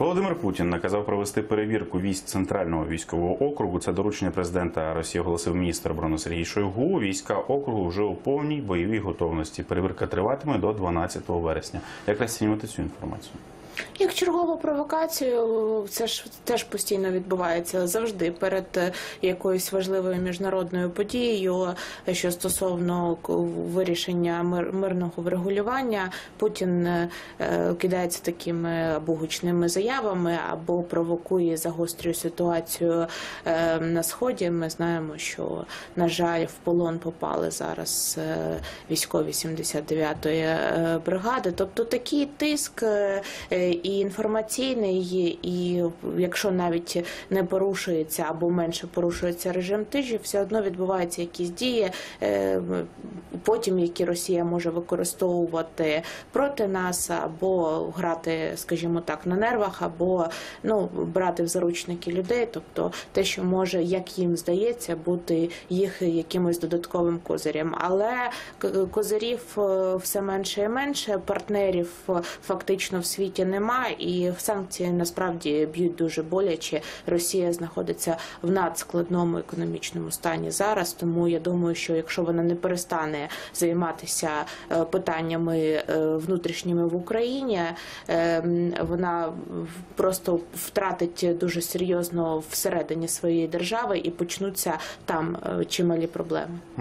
Володимир Путін наказав провести перевірку військ Центрального військового округу. Це доручення президента Росії оголосив міністр оборони Сергій Шойгу. Війська округу вже у повній бойовій готовності. Перевірка триватиме до 12 вересня. Як розцінювати цю інформацію? Як чергову провокацію, це ж теж постійно відбувається завжди перед якоюсь важливою міжнародною подією, що стосовно вирішення мирного врегулювання, Путін кидається такими або гучними заявами, або провокує, загострює ситуацію на Сході. Ми знаємо, що, на жаль, в полон попали зараз військові 79-ї бригади. Тобто такий тиск і інформаційний, і якщо навіть не порушується або менше порушується режим тиші, все одно відбуваються якісь дії, потім які Росія може використовувати проти нас, або грати, скажімо так, на нервах, або брати в заручники людей, тобто те, що може, як їм здається, бути їх якимось додатковим козирем. Але козирів все менше і менше, партнерів фактично в світі немає, і санкції насправді б'ють дуже боляче. Росія знаходиться в надскладному економічному стані зараз, тому я думаю, що якщо вона не перестане займатися питаннями внутрішніми в Україні, вона просто втратить дуже серйозно всередині своєї держави і почнуться там чималі проблеми.